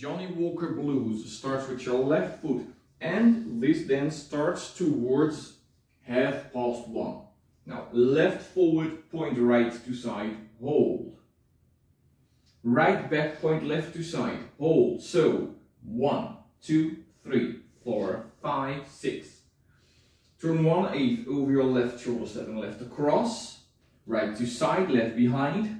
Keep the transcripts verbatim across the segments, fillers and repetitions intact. Johnnie Walker Blues starts with your left foot, and this then starts towards half past one. Now, left forward, point right to side, hold. Right back, point left to side, hold. So, one, two, three, four, five, six. Turn one eighth over your left shoulder, seven left across. Right to side, left behind.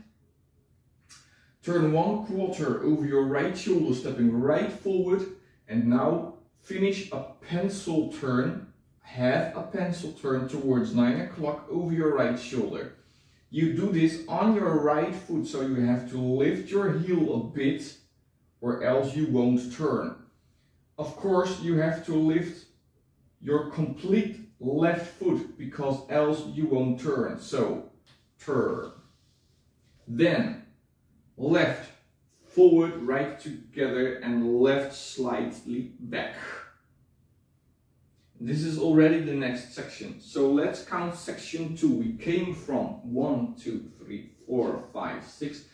Turn one quarter over your right shoulder, stepping right forward. And now finish a pencil turn, half a pencil turn towards nine o'clock over your right shoulder. You do this on your right foot, so you have to lift your heel a bit, or else you won't turn. Of course, you have to lift your complete left foot, because else you won't turn. So, turn. Then, left, forward, right together, and left slightly back. This is already the next section. So let's count section two. We came from one, two, three, four, five, six.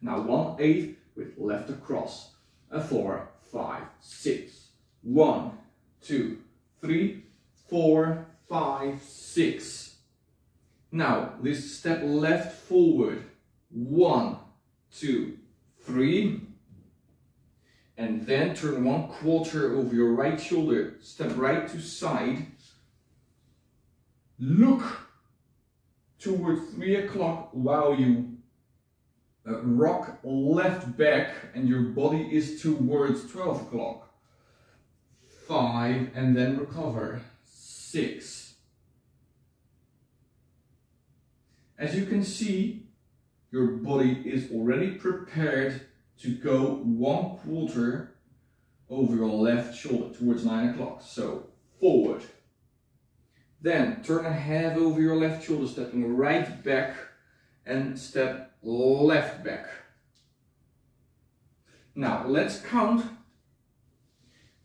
Now one eighth with left across. A four, five, six. One, two, three, four, five, six. Now this step left forward. One, two, three, and then turn one quarter over your right shoulder, step right to side, look toward three o'clock while you uh, rock left back and your body is towards twelve o'clock, five, and then recover, six. As you can see, your body is already prepared to go one quarter over your left shoulder towards nine o'clock. So forward. Then turn a half over your left shoulder, stepping right back and step left back. Now let's count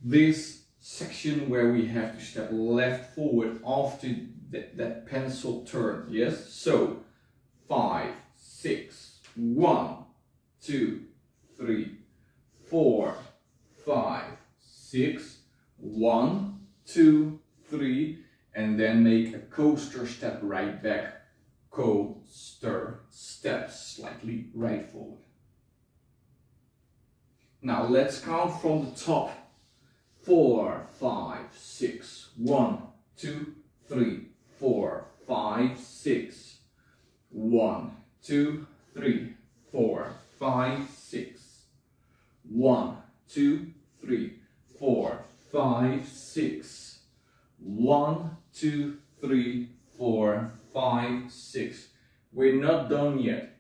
this section where we have to step left forward after that, that pencil turn. Yes? So five. Six, one, two, three, four, five, six, one, two, three, and then make a coaster step right back, coaster step, slightly right forward. Now let's count from the top, four, five, six, one, two, three, four, five, six, one, two, three, four, five, six. One, two, three, four, five, six. One, two, three, four, five, six. We're not done yet,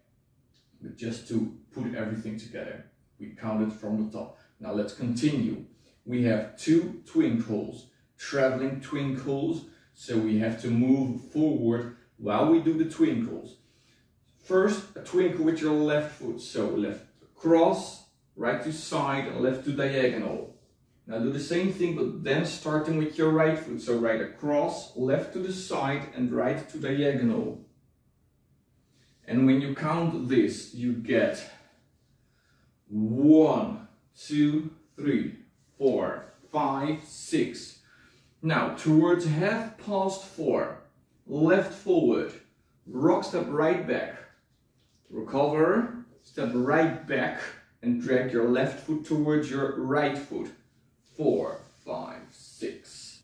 but just to put everything together, we counted from the top. Now let's continue. We have two twinkles, traveling twinkles, so we have to move forward while we do the twinkles. First, a twinkle with your left foot, so left across, right to side, and left to diagonal. Now do the same thing, but then starting with your right foot, so right across, left to the side, and right to diagonal. And when you count this, you get one, two, three, four, five, six. Now, towards half past four, left forward, rock step right back. Recover, step right back and drag your left foot towards your right foot. Four, five, six.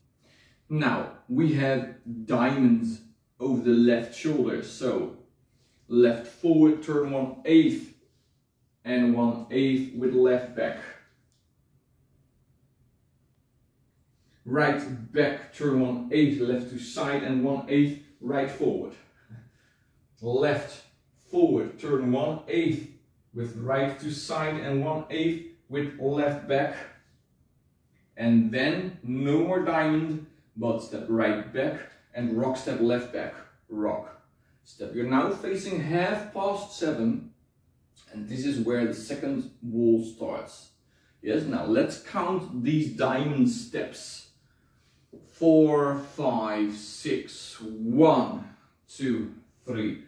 Now we have diamonds over the left shoulder. So left forward, turn one eighth and one eighth with left back. Right back, turn one eighth, left to side and one eighth, right forward. Left forward, turn one eighth with right to side and one eighth with left back, and then no more diamond, but step right back and rock step left back, rock step. You're now facing half past seven, and this is where the second wall starts. Yes, now let's count these diamond steps. Four, five, six, one, two, three,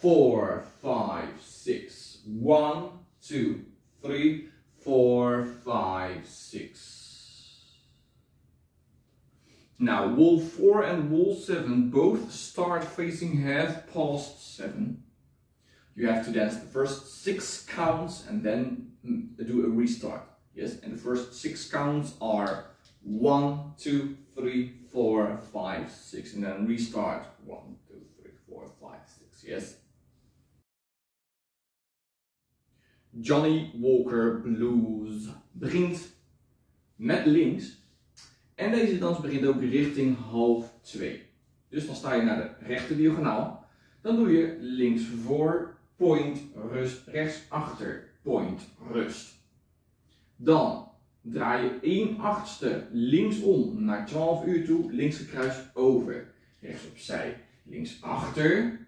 four, five, six, one, two, three, four, five, six. Now wall four and wall seven both start facing half past seven. You have to dance the first six counts and then do a restart. Yes, and the first six counts are one, two, three, four, five, six, and then restart. One, two, three, four, five, six. Yes. Johnnie Walker Blues begint met links. En deze dans begint ook richting half twee. Dus dan sta je naar de rechte diagonaal. Dan doe je links voor, point, rust, rechts achter, point, rust. Dan draai je één achtste linksom naar twaalf uur toe, links gekruist over, rechts opzij, links achter.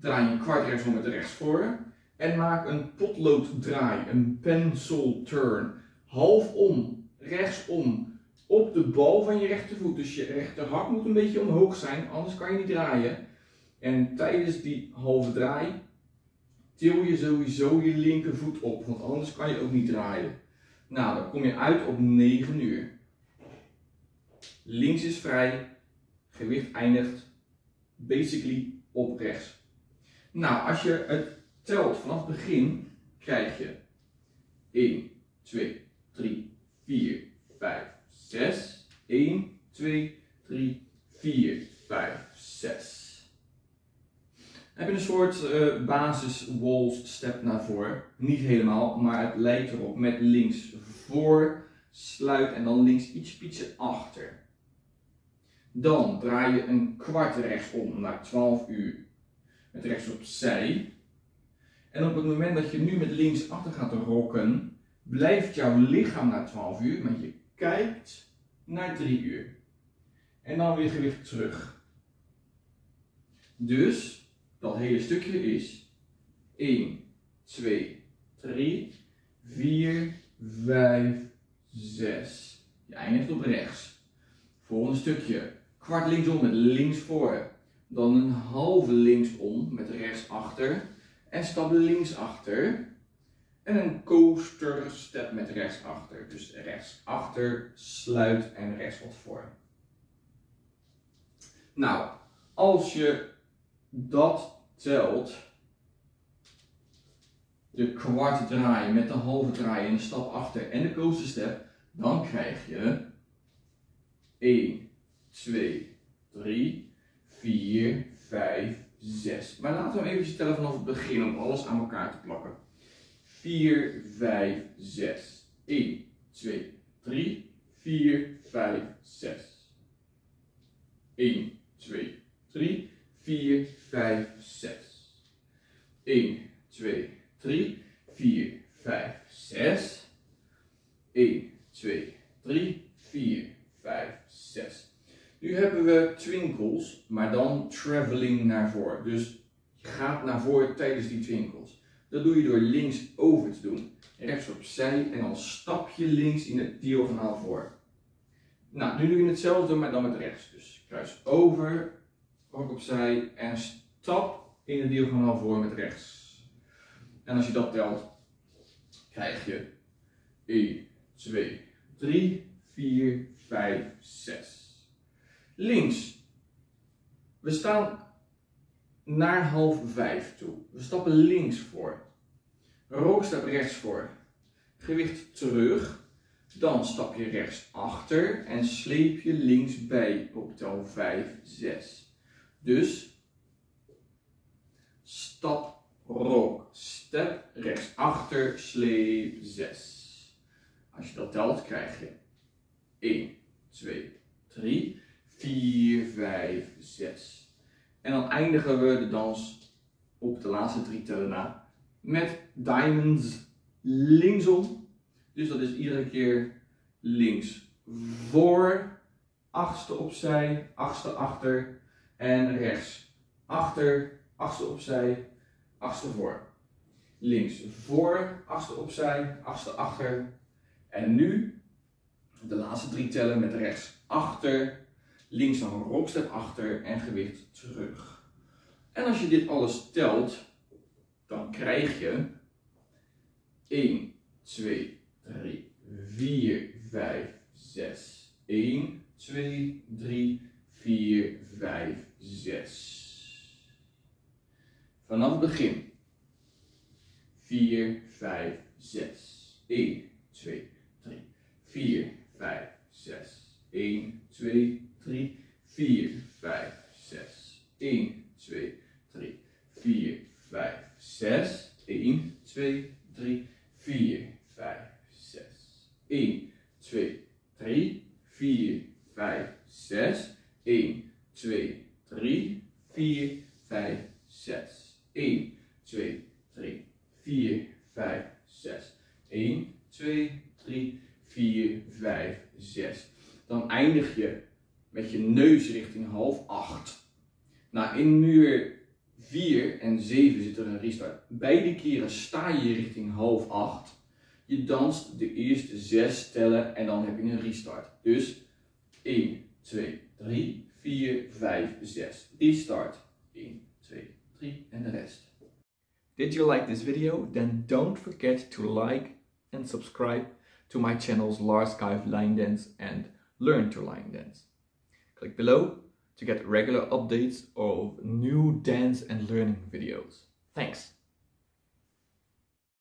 Draai je een kwart rechtsom met rechts voor en maak een potlooddraai, een pencil turn. Half om, rechtsom, op de bal van je rechtervoet. Dus je rechterhak moet een beetje omhoog zijn, anders kan je niet draaien. En tijdens die halve draai til je sowieso je linkervoet op, want anders kan je ook niet draaien. Nou, dan kom je uit op negen uur. Links is vrij, gewicht eindigt basically op rechts. Nou, als je het telt vanaf het begin, krijg je één, twee, drie, vier, vijf, zes. één, twee, drie, vier, vijf, zes. Dan heb je een soort uh, basis waltz step naar voren. Niet helemaal, maar het lijkt erop met links voor, sluit en dan links iets pietsen achter. Dan draai je een kwart rechtsom naar twaalf uur met rechts opzij. En op het moment dat je nu met links achter gaat rocken, blijft jouw lichaam naar twaalf uur, want je kijkt naar drie uur. En dan weer gewicht terug. Dus dat hele stukje is één, twee, drie, vier, vijf, zes. Je eindigt op rechts. Volgende stukje. Kwart linksom met links voor. Dan een halve linksom met rechts achter. En stap links achter. En een coaster step met rechts achter. Dus rechts achter, sluit en rechts wat voor. Nou, als je dat telt, de kwart draaien met de halve draaien, een stap achter en de coaster step, dan krijg je één, twee, drie, vier, vijf, zes. Maar laten we even tellen vanaf het begin om alles aan elkaar te plakken. vier, vijf, zes. één, twee, drie, vier, vijf, zes. één, twee, drie, vier, vijf, zes. één, twee, drie, vier, vijf, zes. één, twee, drie, vier, vijf, zes. Nu hebben we twinkels, maar dan traveling naar voren. Dus je gaat naar voren tijdens die twinkels. Dat doe je door links over te doen, rechts opzij en dan stap je links in het diagonaal voor. Nou, nu doe je hetzelfde, maar dan met rechts. Dus kruis over, rok opzij en stap in het diagonaal voor met rechts. En als je dat telt, krijg je één, twee, drie, vier, vijf, zes. Links, we staan naar half vijf toe. We stappen links voor. Rockstep rechts voor. Gewicht terug. Dan stap je rechts achter en sleep je links bij op tel vijf, zes. Dus stap, rock, step, rechts achter, sleep zes. Als je dat telt krijg je één, twee, drie, vier, vijf, zes. En dan eindigen we de dans op de laatste drie tellen na met diamonds linksom. Dus dat is iedere keer links voor, achtste opzij, achtste achter en rechts achter, achtste opzij, achtste voor. Links voor, achtste opzij, achtste achter en nu de laatste drie tellen met rechts achter. Links dan een rockstep achter en gewicht terug. En als je dit alles telt, dan krijg je één, één, twee, drie, vier, vijf, zes. één, twee, drie, vier, vijf, zes. Vanaf het begin. vier, vijf, zes. één, twee, drie, vier, vijf, zes. één, twee, drie, vier, vijf, zes. één, twee, drie, vier, vijf, zes. één, twee, drie, vier, vijf, zes. één, twee, drie, vier, vijf, zes. één, twee, drie, vier, vijf, zes. één, twee, drie, vier, vijf, zes. één, twee, drie, vier, vijf, zes. Dan eindig je met je neus richting half acht. Nou, in muur vier en zeven zit er een restart. Beide keren sta je richting half acht. Je danst de eerste zes tellen en dan heb je een restart. Dus één, twee, drie, vier, vijf, zes. Restart. één, twee, drie en de rest. Did you like this video? Then don't forget to like and subscribe to my channels Lars Kuif Line Dance and Learn to Line Dance. Click below to get regular updates of new dance and learning videos. Thanks!